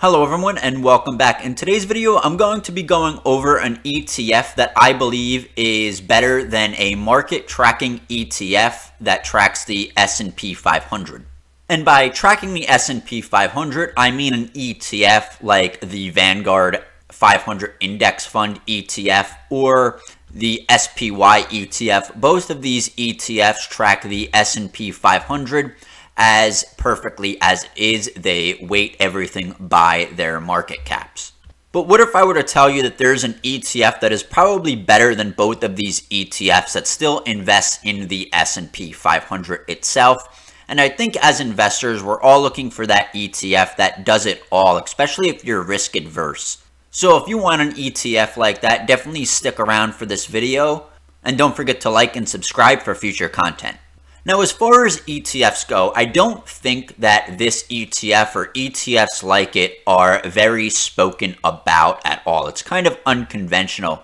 Hello everyone and welcome back. In today's video, I'm going to be going over an ETF that I believe is better than a market tracking ETF that tracks the S&P 500. And by tracking the S&P 500, I mean an ETF like the Vanguard 500 Index Fund ETF or the SPY ETF. Both of these ETFs track the S&P 500 as perfectly as is. They weight everything by their market caps. But what if I were to tell you that there's an ETF that is probably better than both of these ETFs that still invests in the S&P 500 itself? And I think as investors, we're all looking for that ETF that does it all, especially if you're risk adverse. So if you want an ETF like that, definitely stick around for this video and don't forget to like and subscribe for future content. Now, as far as ETFs go, I don't think that this ETF or ETFs like it are very spoken about at all. It's kind of unconventional.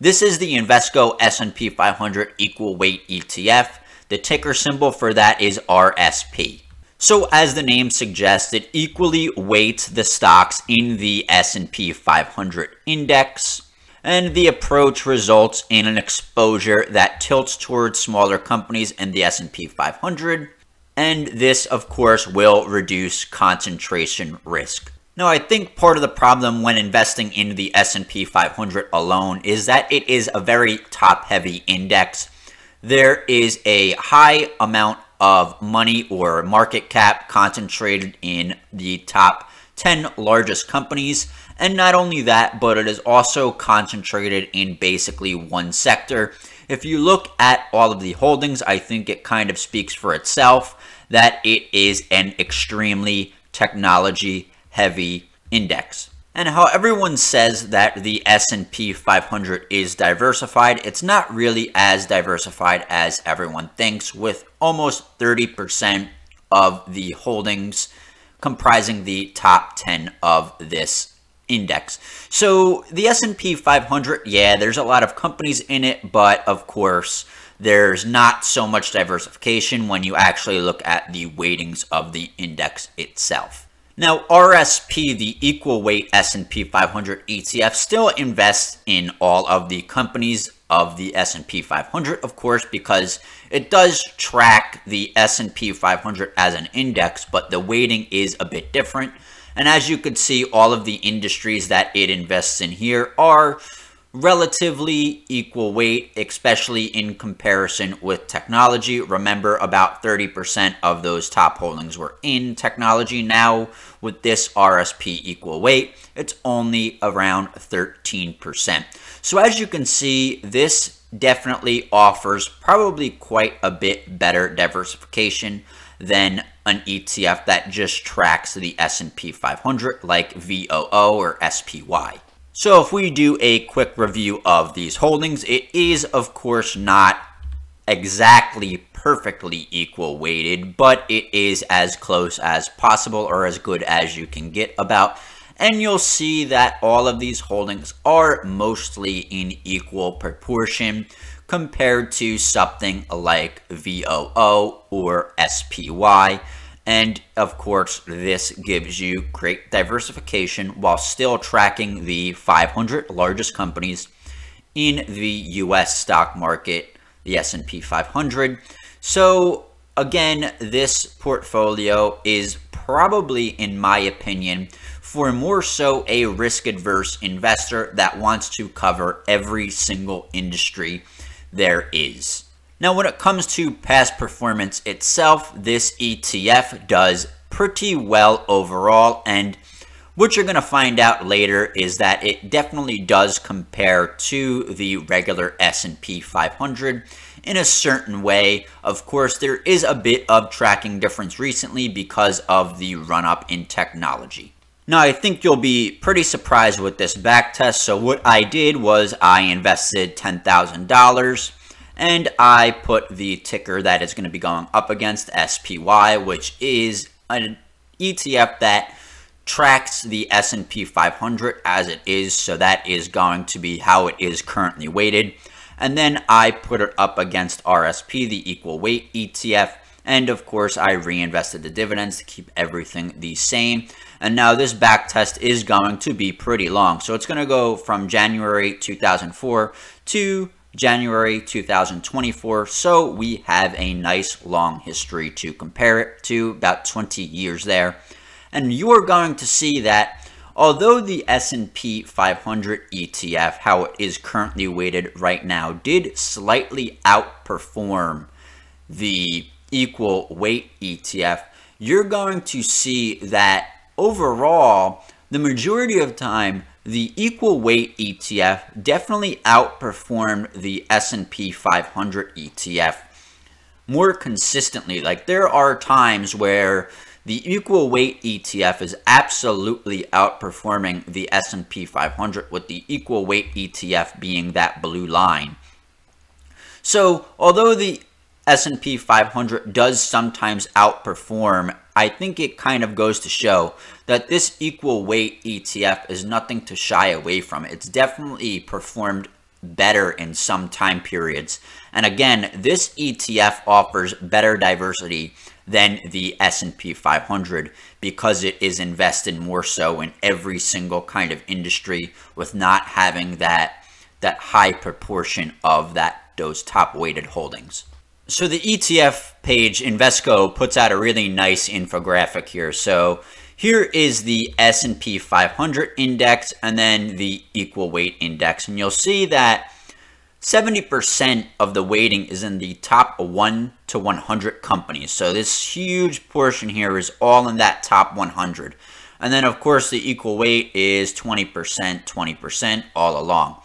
This is the Invesco S&P 500 Equal Weight ETF. The ticker symbol for that is RSP. So as the name suggests, it equally weights the stocks in the S&P 500 index. And the approach results in an exposure that tilts towards smaller companies in the S&P 500. And this, of course, will reduce concentration risk. Now, I think part of the problem when investing in the S&P 500 alone is that it is a very top-heavy index. There is a high amount of money or market cap concentrated in the top 10 largest companies. And not only that, but it is also concentrated in basically one sector. If you look at all of the holdings, I think it kind of speaks for itself that it is an extremely technology-heavy index. And how everyone says that the S&P 500 is diversified, it's not really as diversified as everyone thinks, with almost 30% of the holdings comprising the top 10 of this index. So the S&P 500, yeah, there's a lot of companies in it, but of course, there's not so much diversification when you actually look at the weightings of the index itself. Now, RSP, the equal weight S&P 500 ETF, still invests in all of the companies of the S&P 500, of course, because it does track the S&P 500 as an index, but the weighting is a bit different. And as you could see, all of the industries that it invests in here are relatively equal weight, especially in comparison with technology. Remember, about 30% of those top holdings were in technology. Now, with this RSP equal weight, it's only around 13%. So as you can see, this definitely offers probably quite a bit better diversification than an ETF that just tracks the S&P 500 like VOO or SPY. So if we do a quick review of these holdings, it is of course not exactly perfectly equal weighted, but it is as close as possible or as good as you can get about. And you'll see that all of these holdings are mostly in equal proportion compared to something like VOO or SPY. And of course, this gives you great diversification while still tracking the 500 largest companies in the US stock market, the S&P 500. So again, this portfolio is probably, in my opinion, for more so a risk-adverse investor that wants to cover every single industry there is. Now, when it comes to past performance itself, this ETF does pretty well overall, and what you're going to find out later is that it definitely does compare to the regular S&P 500 in a certain way. Of course, there is a bit of tracking difference recently because of the run-up in technology. Now, I think you'll be pretty surprised with this back test. So what I did was I invested $10,000 and I put the ticker that it's going to be going up against, SPY, which is an ETF that tracks the S&P 500 as it is. So that is going to be how it is currently weighted. And then I put it up against RSP, the equal weight ETF. And of course, I reinvested the dividends to keep everything the same. And now this back test is going to be pretty long. So it's going to go from January 2004 to January 2024. So we have a nice long history to compare it to, about 20 years there. And you are going to see that although the S&P 500 ETF, how it is currently weighted right now, did slightly outperform the equal weight ETF, you're going to see that overall, the majority of time, the equal weight ETF definitely outperformed the S&P 500 ETF more consistently. Like, there are times where the equal weight ETF is absolutely outperforming the S&P 500, with the equal weight ETF being that blue line. So although the S&P 500 does sometimes outperform, I think it kind of goes to show that this equal weight ETF is nothing to shy away from. It's definitely performed better in some time periods. And again, this ETF offers better diversity than the S&P 500 because it is invested more so in every single kind of industry, with not having that high proportion of those top weighted holdings. So the ETF page, Invesco, puts out a really nice infographic here. So here is the S&P 500 index and then the equal weight index. And you'll see that 70% of the weighting is in the top 1 to 100 companies. So this huge portion here is all in that top 100. And then, of course, the equal weight is 20%, 20% all along.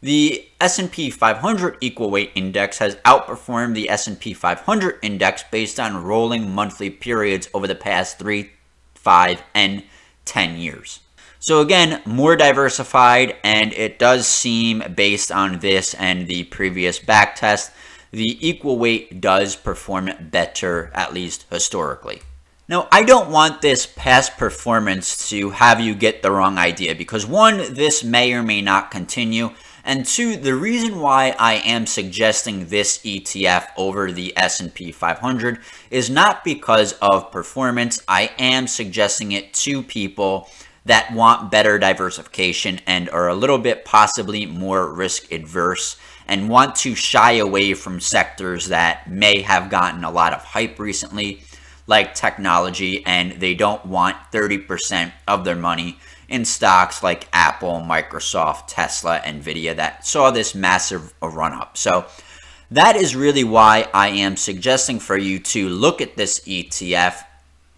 The S&P 500 equal weight index has outperformed the S&P 500 index based on rolling monthly periods over the past 3, 5, and 10 years. So again, more diversified, and it does seem, based on this and the previous back test, the equal weight does perform better, at least historically. Now, I don't want this past performance to have you get the wrong idea, because one, this may or may not continue, and two, the reason why I am suggesting this ETF over the S&P 500 is not because of performance. I am suggesting it to people that want better diversification and are a little bit possibly more risk adverse and want to shy away from sectors that may have gotten a lot of hype recently, like technology, and they don't want 30% of their money in stocks like Apple, Microsoft, Tesla, Nvidia that saw this massive run-up. So that is really why I am suggesting for you to look at this ETF,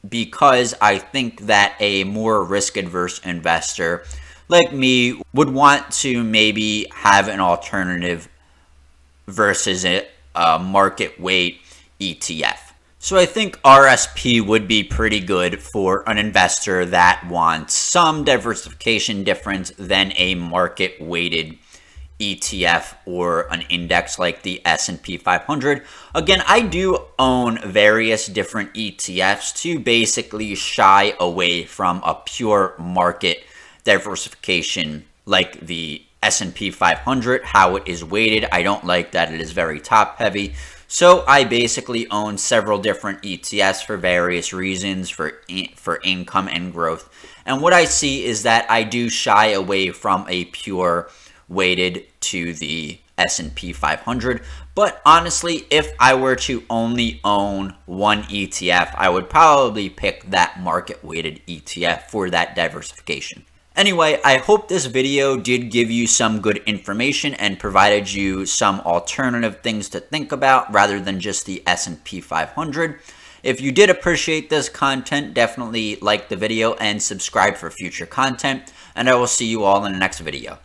because I think that a more risk-averse investor like me would want to maybe have an alternative versus a market weight ETF. So I think RSP would be pretty good for an investor that wants some diversification difference than a market-weighted ETF or an index like the S&P 500. Again, I do own various different ETFs to basically shy away from a pure market diversification like the S&P 500, how it is weighted. I don't like that it is very top-heavy. So I basically own several different ETFs for various reasons, for income and growth. And what I see is that I do shy away from a pure weighted to the S&P 500. But honestly, if I were to only own one ETF, I would probably pick that market-weighted ETF for that diversification. Anyway, I hope this video did give you some good information and provided you some alternative things to think about rather than just the S&P 500. If you did appreciate this content, definitely like the video and subscribe for future content. And I will see you all in the next video.